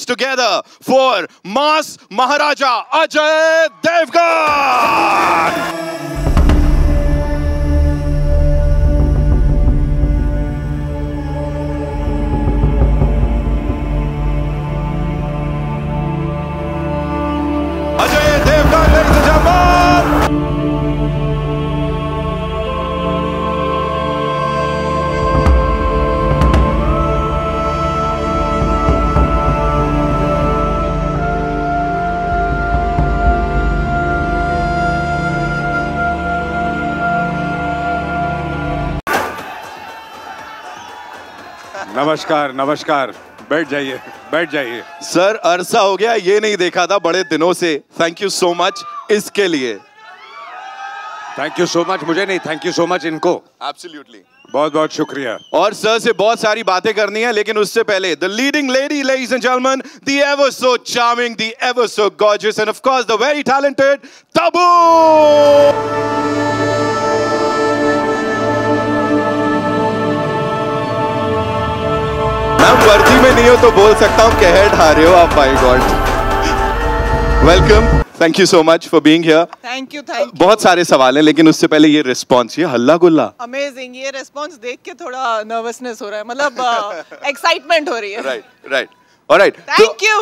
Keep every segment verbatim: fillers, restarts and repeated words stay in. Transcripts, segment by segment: Together for Mass Maharaja Ajay Devgn. नमस्कार नमस्कार, बैठ जाइए बैठ जाइए सर। अरसा हो गया ये नहीं देखा था बड़े दिनों से। थैंक यू सो मच इसके लिए। थैंक यू सो मच मुझे नहीं, थैंक यू सो मच इनको। एब्सोल्युटली, बहुत बहुत शुक्रिया। और सर से बहुत सारी बातें करनी है, लेकिन उससे पहले the leading lady, ladies and gentleman, the ever so charming, the ever so gorgeous and of course the very talented Tabu. वर्दी में नहीं हो तो बोल सकता हूँ कहट आ रहे हो आप। My god, welcome. Thank you so much for being here. Thank you thank you. बहुत सारे सवाल हैं, लेकिन उससे पहले ये रिस्पांस, ये हल्ला गुल्ला अमेजिंग। ये रिस्पांस देख के थोड़ा नर्वसनेस हो रहा है, मतलब एक्साइटमेंट हो रही है। Right right alright, thank you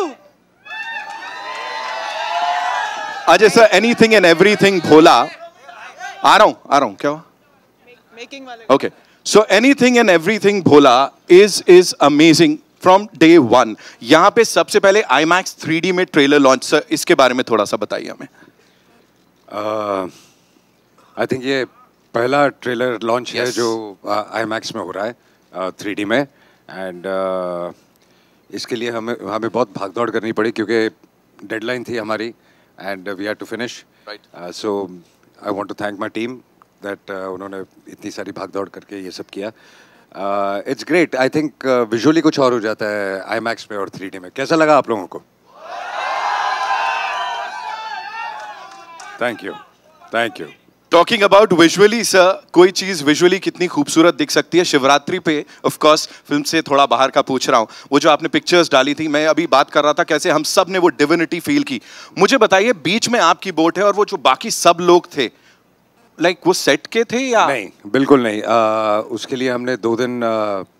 Ajay sir. Anything and everything Bhola. आ रहा हूँ आ रहा हूँ क्या हुआ? मेकिंग वाले। Okay, so anything and everything Bhola is is amazing from day one. यहाँ पे सबसे पहले आईमैक्स थ्री डी में ट्रेलर लॉन्च, सर इसके बारे में थोड़ा सा बताइए हमें। आई थिंक ये पहला ट्रेलर लॉन्च है जो आईमैक्स में हो रहा है थ्री डी में, एंड इसके लिए हमें हमें बहुत भागदौड़ करनी पड़ी क्योंकि डेडलाइन थी हमारी, and we had to finish. So I want to thank my team that uh, उन्होंने इतनी सारी भागदौड़ करके ये सब किया। It's great. I think visually कुछ और हो जाता है आईमैक्स में और थ्री डी में। कैसा लगा आप लोगों को? Thank you thank you. Talking about visually sir, कोई चीज़ विजुअली कितनी खूबसूरत दिख सकती है शिवरात्रि पे? ऑफ कोर्स फिल्म से थोड़ा बाहर का पूछ रहा हूँ। वो जो आपने पिक्चर्स डाली थी, मैं अभी बात कर रहा था कैसे हम सब ने वो डिविनिटी फील की। मुझे बताइए, बीच में आपकी बोट है और वो जो बाकी सब लोग थे, लाइक like, वो सेट के थे या नहीं? बिल्कुल नहीं। आ, उसके लिए हमने दो दिन आ,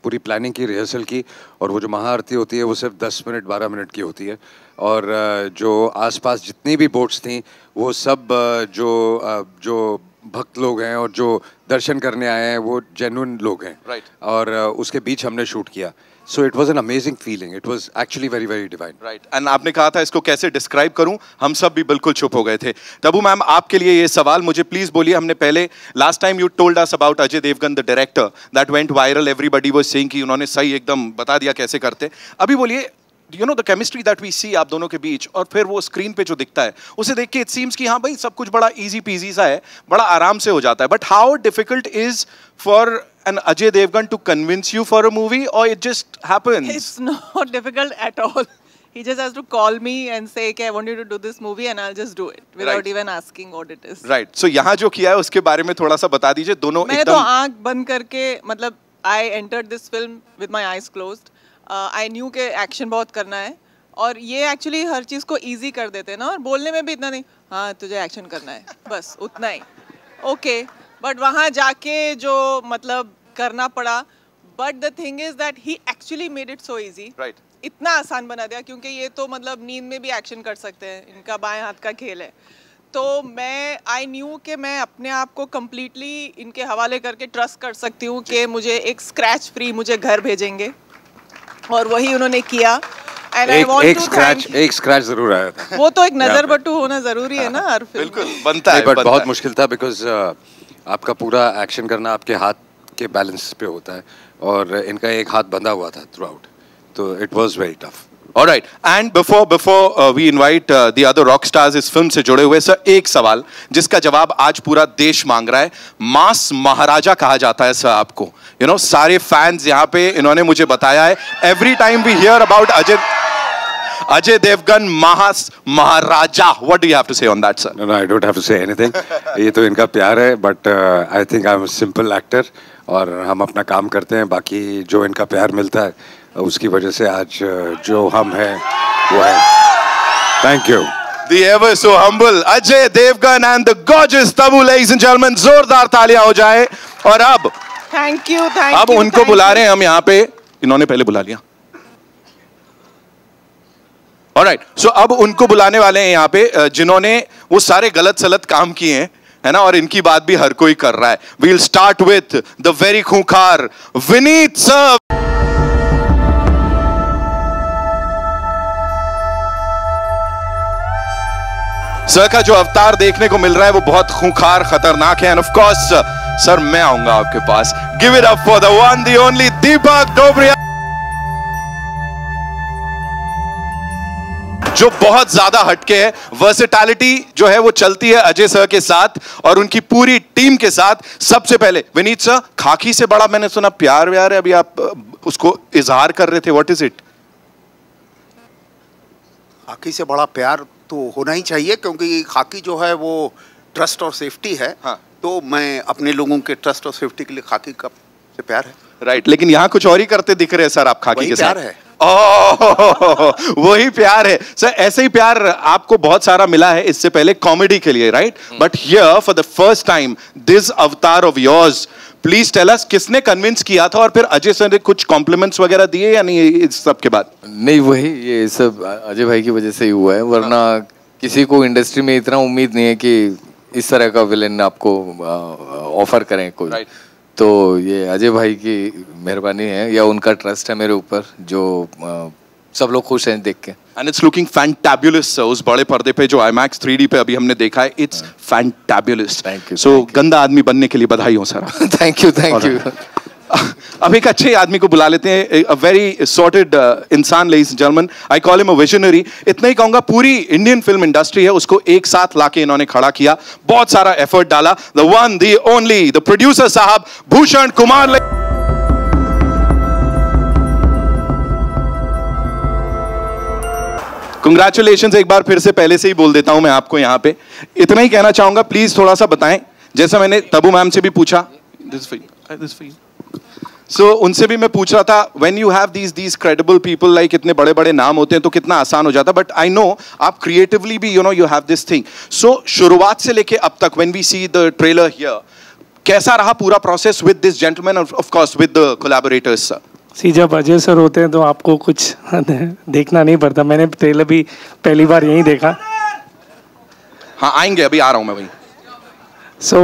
पूरी प्लानिंग की, रिहर्सल की, और वो जो महाआरती होती है वो सिर्फ दस मिनट बारह मिनट की होती है। और आ, जो आसपास जितनी भी बोट्स थीं वो सब आ, जो आ, जो भक्त लोग हैं और जो दर्शन करने आए हैं वो जेन्युइन लोग हैं। Right right. और आ, उसके बीच हमने शूट किया। So it was an amazing feeling. It was actually very very divine. Right. And आपने कहा था इसको कैसे डिस्क्राइब करूं, हम सब भी बिल्कुल चुप हो गए थे। तबू मैम, आपके लिए ये सवाल, मुझे प्लीज बोलिए। हमने पहले last time you told us about Ajay Devgn the director that went viral, everybody was saying कि उन्होंने सही एकदम बता दिया कैसे करते। अभी बोलिए, you know the chemistry that we see आप दोनों के बीच, और फिर वो स्क्रीन पे जो दिखता है उसे देख के इट सीम्स कि हाँ भाई सब कुछ बड़ा ईजी पीजी सा है, बड़ा आराम से हो जाता है। But how difficult is for an Ajay Devgn to convince you for a movie, or it just happens? It's not difficult at all. He just has to call me and say, okay, I want you to do this movie, and I'll just do it without right. even asking what it is. Right. So यहाँ जो किया है उसके बारे में थोड़ा सा बता दीजिए दोनों। मैं तो आँख बंद करके, मतलब I entered this film with my eyes closed. Uh, I knew के action बहुत करना है, और ये actually हर चीज़ को easy कर देते हैं ना, और बोलने में भी इतना नहीं, हाँ तुझे action करना है बस उतना ही, okay. बट वहाँ जाके जो मतलब करना पड़ा, but the thing is that he actually made it so easy. Right. इतना आसान बना दिया क्योंकि ये तो मतलब नींद में भी एक्शन कर सकते हैं, इनका बाएं हाथ का खेल है। तो मैं आई न्यू कि मैं अपने आप को कम्प्लीटली इनके हवाले करके ट्रस्ट कर सकती हूँ कि मुझे एक स्क्रैच फ्री मुझे घर भेजेंगे, और वही उन्होंने किया। And एक, I want एक, to scratch, thank... एक scratch जरूर आया था। वो तो एक नजर बट्टू होना जरूरी है ना हर फिल्म। बिल्कुल बनता है, बट बहुत मुश्किल था बिकॉज आपका पूरा एक्शन करना आपके हाथ के बैलेंस पे होता है, और इनका एक हाथ बंधा हुआ था थ्रू आउट, तो it was very tough. Alright, and before before we invite the other rock stars इस फिल्म से जुड़े हुए, सर एक सवाल जिसका जवाब आज पूरा देश मांग रहा है। मास महाराजा कहा जाता है सर आपको, यू नो, सारे फैंस यहाँ पे, इन्होंने मुझे बताया है every time we hear about Ajay Ajay Devgn Mahas Maharaja. What do you have to say on that, sir? No, no, I don't have to say anything. ये तो इनका प्यार है, but uh, I think I'm a simple actor, और हम अपना काम करते हैं। बाकी जो इनका प्यार मिलता है उसकी वजह से आज जो हम हैं Wow. Thank you. The ever so humble Ajay Devgn and the gorgeous Tabu, ladies and gentlemen, जोरदार तालियां हो जाए. और अब थैंक यू थैंक यू. अब उनको बुला रहे हैं हम यहाँ पे, इन्होंने पहले बुला लिया. ऑलराइट, सो अब उनको बुलाने वाले हैं यहाँ पे जिन्होंने वो सारे गलत सलत काम किए हैं, है ना, और इनकी बात भी हर कोई कर रहा है. We'll start with the very खूंखार विनीत सर. सर का जो अवतार देखने को मिल रहा है वो बहुत खूंखार, खतरनाक है. एंड ऑफ कोर्स सर, मैं आऊंगा आपके पास. Give it up for the one the only Deepak Dobriyal, जो बहुत ज्यादा हटके है. वर्सेटैलिटी जो है वो चलती है अजय सर के साथ और उनकी पूरी टीम के साथ. सबसे पहले विनीत सर, खाकी से बड़ा मैंने सुना प्यार व्यार है, अभी आप उसको इजहार कर रहे थे, व्हाट इज इट? खाकी से बड़ा प्यार तो होना ही चाहिए क्योंकि खाकी जो है वो ट्रस्ट और सेफ्टी है. हाँ. तो मैं अपने लोगों के ट्रस्ट और सेफ्टी के लिए खाकी का से प्यार है. Right right. लेकिन यहाँ कुछ और ही करते दिख रहे हैं सर आप खाकी के साथ. है वही प्यार है सर. ऐसे ही प्यार आपको बहुत सारा मिला है इससे पहले कॉमेडी के लिए, right? But here for the first time this avatar of yours, please tell us किसने कन्विंस किया था और फिर अजय सर ने कुछ कॉम्प्लीमेंट्स वगैरह दिए या नहीं इस सब के बाद? नहीं, वही ये सब अजय भाई की वजह से ही हुआ है, वरना किसी को इंडस्ट्री में इतना उम्मीद नहीं है कि इस तरह का विलेन आपको ऑफर करें कोई. right. तो ये अजय भाई की मेहरबानी है या उनका ट्रस्ट है मेरे ऊपर, जो आ, सब लोग खुश हैं देख के. And it's looking fantabulous. उस बड़े पर्दे पे जो आईमैक्स थ्री डी पे अभी हमने देखा है, it's fantabulous. Thank you. So गंदा आदमी बनने के लिए बधाई हो सर. Thank you thank you. अब एक अच्छे आदमी को बुला लेते हैं, अ वेरी सॉर्टेड इंसान, ladies and German. I call him a visionary. इतना ही कहूंगा, पूरी इंडियन फिल्म इंडस्ट्री है उसको एक साथ लाके इन्होंने खड़ा किया, बहुत सारा एफर्ट डाला. The one the only the producer साहब भूषण कुमार. कंग्रेचुलेशंस एक बार फिर से, पहले से ही बोल देता हूं मैं आपको यहाँ पे. इतना ही कहना चाहूंगा, प्लीज थोड़ा सा बताएं, जैसा मैंने तबू मैम से भी पूछा, this for this for so so, उनसे भी मैं पूछ रहा था, when you have these these credible people like, इतने बड़े बड़े नाम होते हैं तो कितना आसान हो जाता. बट आई नो आप क्रिएटिवली भी, you know, you have this thing. So शुरुआत से लेके अब तक, when we see the trailer here, कैसा रहा पूरा process with this gentleman, of course with the collaborators? See, जब अजय सर होते हैं तो आपको कुछ देखना नहीं पड़ता. मैंने ट्रेलर भी पहली बार यहीं देखा. हाँ, आएंगे, अभी आ रहा हूँ मैं वहीं. So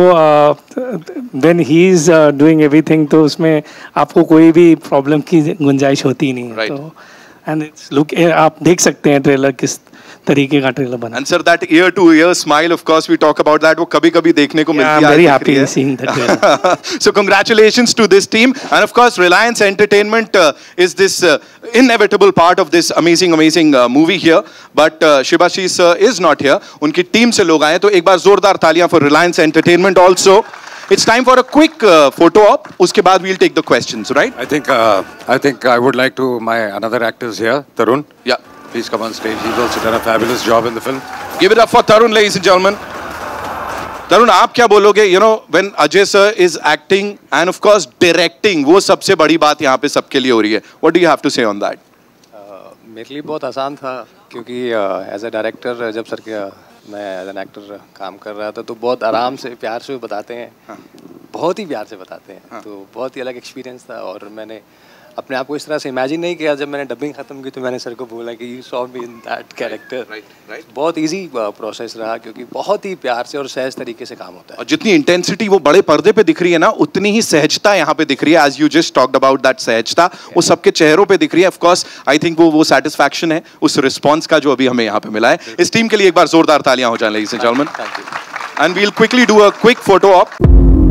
then he is doing everything, तो उसमें आपको कोई भी प्रॉब्लम की गुंजाइश होती ही नहीं है. तो एंड इट्स लुक, आप देख सकते हैं ट्रेलर किस तरीके का ट्रेलर बना. And sir that ear to ear smile, of course we talk about that, वो कभी कभी देखने को मिलती है. I am very happy in seeing that trailer. So congratulations to this team and of course Reliance Entertainment is this inevitable part of this amazing amazing uh, movie here, but uh, Shivashi sir is not here. Unki team se log aaye hain, to ek baar zordar taaliyan for Reliance Entertainment also. It's time for a quick uh, photo op, uske baad we'll take the questions, right? I think uh, I think I would like to my another actors here. Tarun, yeah, please come on stage. He's also done a fabulous job in the film. Give it up for Tarun, ladies and gentlemen. Tarun, आप क्या बोलोगे, you know, when Ajay sir is acting and of course directing, वो सबसे बड़ी बात यहाँ पे सबके लिए हो रही है. What do you have to say on that? मेरे लिए बहुत आसान था क्योंकि एज अ डायरेक्टर, जब सर के मैं एज एन एक्टर काम कर रहा था, तो बहुत आराम से, प्यार से बताते हैं. हाँ. बहुत ही प्यार से बताते हैं. हाँ. तो बहुत ही अलग एक्सपीरियंस था और मैंने अपने आप को इस तरह से इमेजिन नहीं किया. जब मैंने डबिंग खत्म की तो मैंने सर को बोला कि you saw me in that character. बहुत इजी प्रोसेस रहा क्योंकि बहुत ही प्यार से और सहज तरीके से काम होता है. और जितनी इंटेंसिटी वो बड़े पर्दे पे दिख रही है ना, उतनी ही सहजता यहाँ पे दिख रही है. As you just talked about that सहजता, yeah. वो सबके चेहरों पे दिख रही है. ऑफ कोर्स आई थिंक वो वो सेटिस्फैक्शन है उस रिस्पॉन्स का जो अभी हमें यहाँ पे मिला है. yeah. इस टीम के लिए एक बार जोरदार तालियां हो जाए, ladies and gentlemen. And we'll quickly do a quick photo op.